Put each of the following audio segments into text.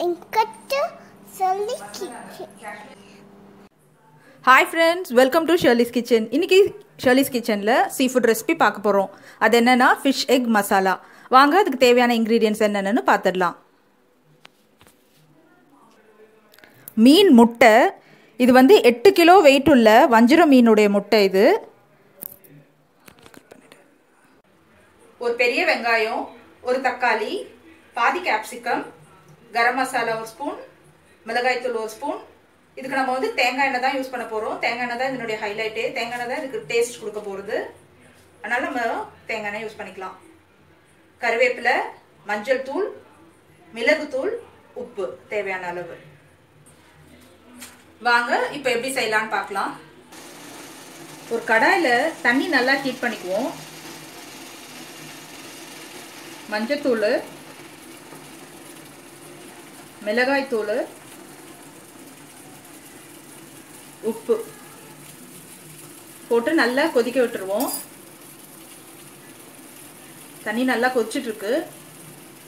and cut Shirley's Kitchen. Hi friends, welcome to Shirley's Kitchen. இன்னைக்கு Shirley's Kitchenல seafood recipe பார்க்க போறோம். அது என்னன்னா fish egg masala. வாங்க அதுக்கு தேவையான ingredients என்னன்னு பார்த்திடலாம். மீன் முட்டை இது வந்து 8 கிலோ weight உள்ள வஞ்சிர மீனுடைய முட்டை இது. ஒரு பெரிய வெங்காயம், ஒரு தக்காளி, பாதி கேப்சிகம், गरम मसाला और स्पून, मिलगाई तो लो स्पून, इधर ना मौजूद तेंगा नदा यूज़ पना पोरो, तेंगा नदा इधर नोडे हाइलाइट है, तेंगा नदा इधर टेस्ट कुड़ का पोर दे, अनाला मरो तेंगा ना यूज़ पनी क्लां, करवेपला, मंजल तूल, मिलगु तूल, उप, तेव्या नाला बर, वांगर इपेबी सैलान पाकला, और कड़ाईले तनी नल्ला हीट पनी कुओ, मंजल तूल மிளகாய் தூள் உப்பு போட்டு நல்லா கொதிக்க விட்டுருவோம். தண்ணி நல்லா கொதிச்சிட்டு இருக்கு.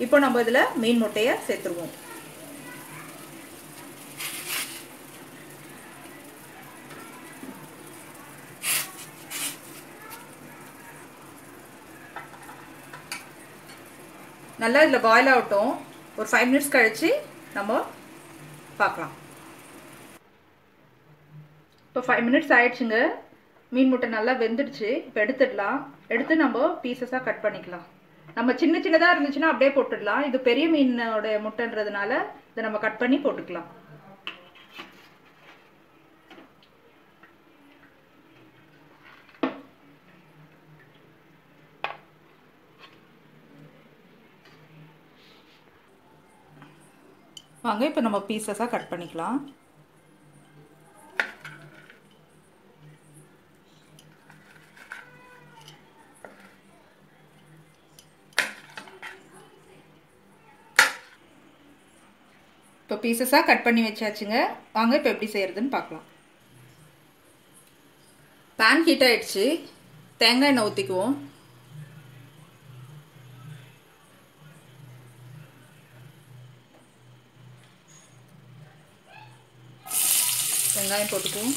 இப்போ நம்ம இதுல மீன் முட்டையை சேர்த்துருவோம். நல்லா இதுல பாயில் ஆகட்டும். ஒரு 5 மினிட்ஸ் கழிச்சு நம்ம பார்க்கலாம். இப்போ 5 மினிட்ஸ் ஆயிடுச்சுங்க. மீன் முட்டை நல்லா வெந்துடுச்சு. இப்போ எடுத்துடலாம். எடுத்து நம்ம பீசஸாக கட் பண்ணிக்கலாம். நம்ம சின்ன சின்னதாக இருந்துச்சுன்னா அப்படியே போட்டுடலாம். இது பெரிய மீனோட முட்டைன்றதுனால இதை நம்ம கட் பண்ணி போட்டுக்கலாம். வாங்க இப்போ நம்ம பீசஸாக கட் பண்ணிக்கலாம். இப்போ பீசஸாக கட் பண்ணி வச்சாச்சுங்க. வாங்க இப்போ எப்படி செய்யறதுன்னு பார்க்கலாம். பேன் ஹீட் ஆயிடுச்சு. தேங்காய் எண்ணெய் ஊற்றிக்குவோம். வெங்காயம் போட்டுக்குவோம்.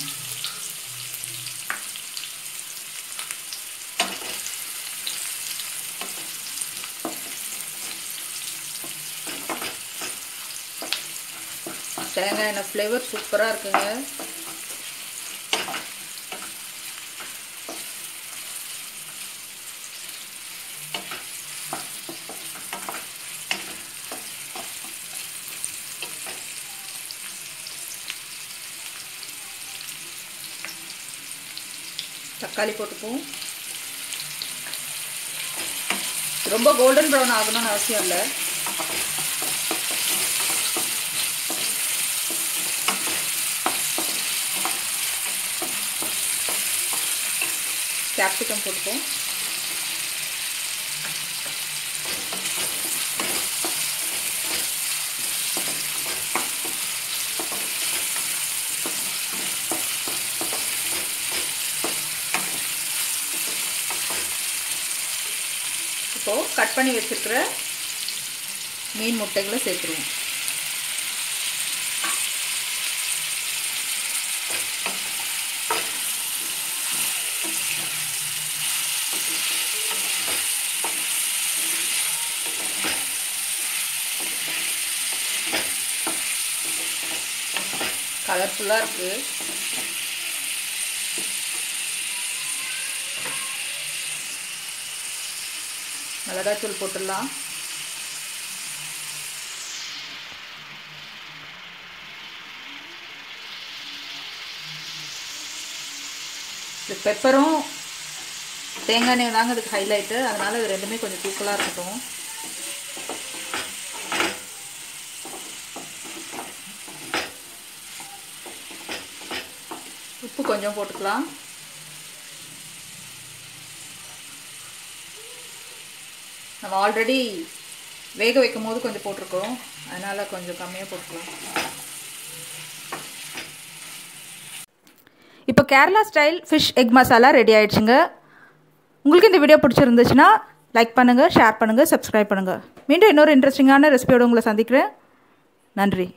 தேங்காய் எண்ணெய் ஃப்ளேவர் சூப்பராக இருக்குங்க. தக்காளி போட்டுப்போம். ரொம்ப கோல்டன் ப்ரௌன் ஆகணும்னு அவசியம் இல்லை. கேப்சிகம் போட்டுப்போம். இப்போது கட் பண்ணி வச்சுருக்கிற மீன் முட்டைகளை சேர்த்துருவோம். கலர்ஃபுல்லாக இருக்குது. மிளகாய் தூள் போட்டுடலாம். இது பெப்பரும் தேங்காய் எண்ணெய் தாங்க இதுக்கு ஹைலைட்டு. அதனால் இது ரெண்டுமே கொஞ்சம் தூக்கலாக இருக்கட்டும். உப்பு கொஞ்சம் போட்டுக்கலாம். நம்ம ஆல்ரெடி வேக வைக்கும் போது கொஞ்சம் போட்டிருக்கோம், அதனால் கொஞ்சம் கம்மியாக போட்டுக்கலாம். இப்போ Kerala style fish egg masala ready ஆயிடுச்சுங்க. உங்களுக்கு இந்த வீடியோ பிடிச்சிருந்துச்சுன்னா லைக் பண்ணுங்கள், ஷேர் பண்ணுங்கள், சப்ஸ்கிரைப் பண்ணுங்கள். மீண்டும் இன்னொரு இன்ட்ரெஸ்டிங்கான ரெசிபியோடு உங்களை சந்திக்கிறேன். நன்றி.